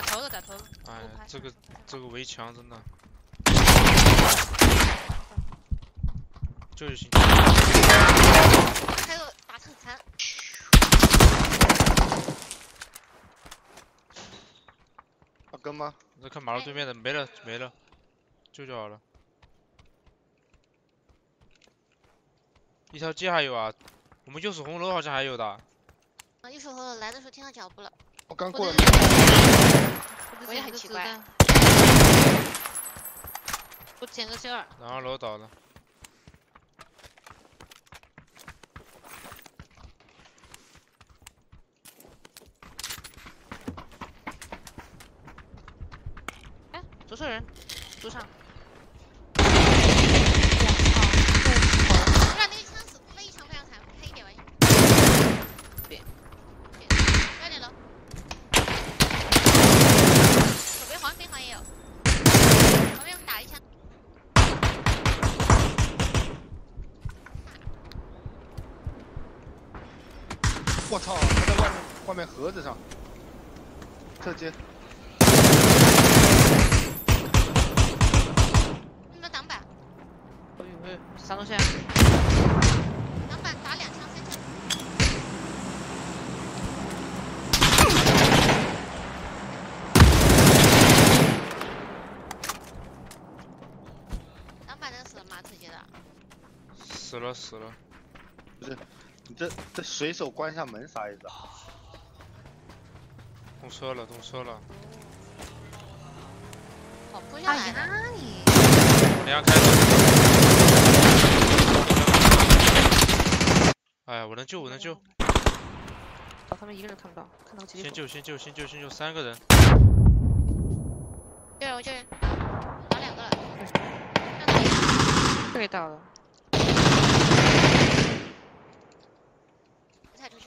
打头了，打头了。哎，这个围墙真的，就是行。还有打特残。要跟吗？你在看马路对面的，没了没了，救好了。一条街还有啊，我们右手红楼好像还有的。啊，右手红楼来的时候听到脚步了。 我刚过了，我也很奇怪。我捡个C2，然后楼倒了。哎，左侧人，左上。我操！我让那个枪死，非常非常惨，开一点玩意。别，快点楼。 我操！他在外面盒子上，侧街。有没有挡板？有，啥东西啊？挡板打2枪、3枪。挡板能死了吗？侧街的？死了死了，不是。 你这随手关上门啥意思啊？动车了，动车了！好扑下来啊你！你要开走！哎，我能救，我能救！哦，他们一个人看不到，看到个结局。先救，3个人！救人，我救人！打2个了，这给到了。 踩出去！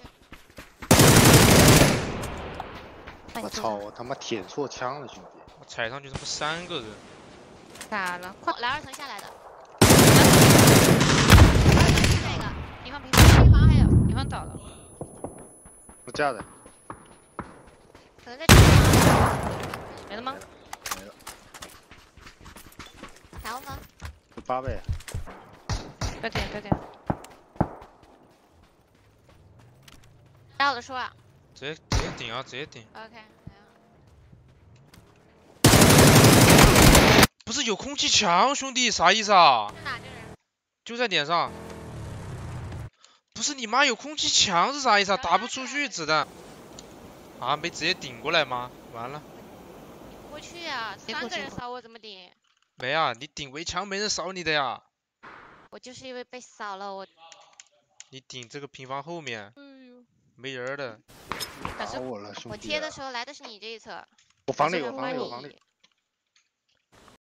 我操！我他妈舔错枪了，兄弟！我踩上去他妈3个人。咋了？快来2层下来的。2层下来一个，平房还有，平房倒了。我架的。可能在这。没了吗？没了。打我吗？有8倍。快点，快点！ 打我的书啊！直接顶啊，直接顶。OK， 来。不是有空气墙，兄弟啥意思啊？在哪这人？就在脸上。不是你妈有空气墙是啥意思啊？打不出去子弹。啊，没直接顶过来吗？完了。顶过去啊！3个人扫我怎么顶？没啊，你顶围墙没人扫你的呀。我就是因为被扫了，我。你顶这个平房后面。嗯。 没人的，打我了，兄弟！我贴的时候来的是你这一侧，我房里有，房里有，房里。